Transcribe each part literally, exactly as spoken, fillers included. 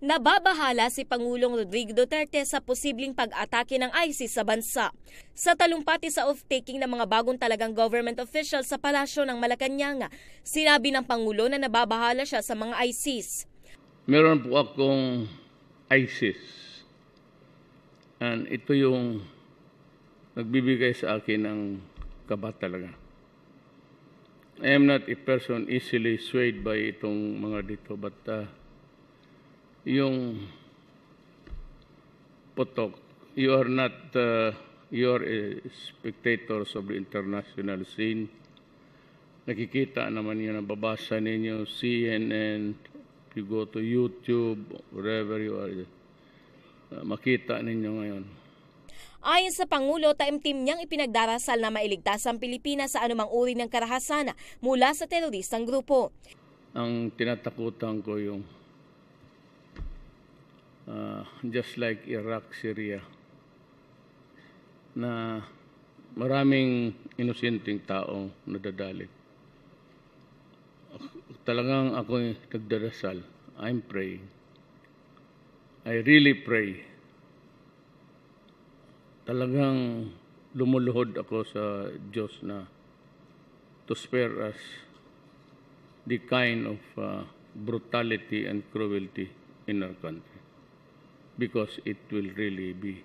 Nababahala si Pangulong Rodrigo Duterte sa posibleng pag-atake ng ISIS sa bansa. Sa talumpati sa oath-taking ng mga bagong talagang government officials sa Palasyo ng Malacañang, sinabi ng Pangulo na nababahala siya sa mga ISIS. Meron po akong ISIS. And ito yung nagbibigay sa akin ng kaba talaga. I am not a person easily swayed by itong mga dito, but uh, yung potok, you are not, uh, you are a spectators of the international scene. Nakikita naman yun, nababasa ninyo, C N N, you go to YouTube, wherever you are, uh, makita ninyo ngayon. Ayon sa Pangulo, taimtim niyang ipinagdarasal na mailigtas ang Pilipinas sa anumang uri ng karahasan mula sa teroristang grupo. Ang tinatakutan ko yung Uh, just like Iraq, Syria, na maraming inosenteng taong nadadali. Talagang ako nagdarasal. I'm praying. I really pray. Talagang lumuluhod ako sa Diyos na to spare us the kind of uh, brutality and cruelty in our country, because it will really be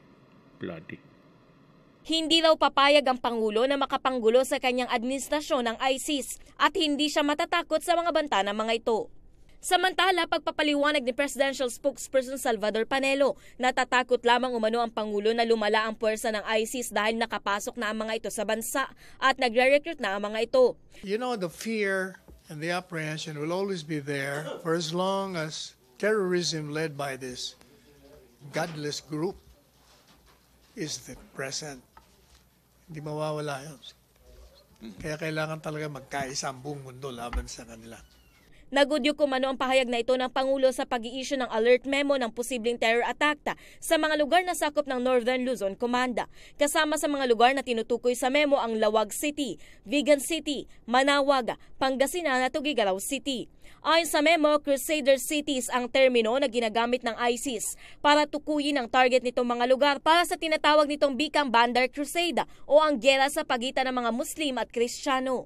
bloody. Hindi raw papayag ang Pangulo na makapanggulo sa kanyang administrasyon ng ISIS at hindi siya matatakot sa mga banta ng mga ito. Samantala, pagpapaliwanag ni Presidential Spokesperson Salvador Panelo, natatakot lamang umano ang Pangulo na lumala ang puwersa ng ISIS dahil nakapasok na ang mga ito sa bansa at nagre-recruit na ang mga ito. You know, the fear and the apprehension will always be there for as long as terrorism led by this godless group is the present. Hindi mawawala yun. Kaya kailangan talaga magkaisa ang buong mundo laban sa kanila. Nagudyok kumano ang pahayag na ito ng Pangulo sa pag-i-issue ng alert memo ng posibleng terror attack sa mga lugar na sakop ng Northern Luzon Command. Kasama sa mga lugar na tinutukoy sa memo ang Lawag City, Vigan City, Manawaga, Pangasinan at Tugigaraw City. Ayon sa memo, Crusader Cities ang termino na ginagamit ng ISIS para tukuyin ang target nitong mga lugar para sa tinatawag nitong Bikang Bandar Crusada o ang gera sa pagitan ng mga Muslim at Kristiyano.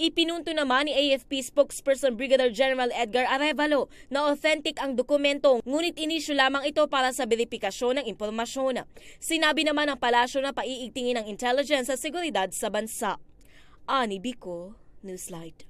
Ipinunto naman ni A F P spokesperson Brigadier General Edgar Arevalo na authentic ang dokumento, ngunit inisyu lamang ito para sa verifikasyon ng impormasyon. Sinabi naman ng palasyo na paiigtingin ang intelligence at seguridad sa bansa. Ani Biko, NewsLight.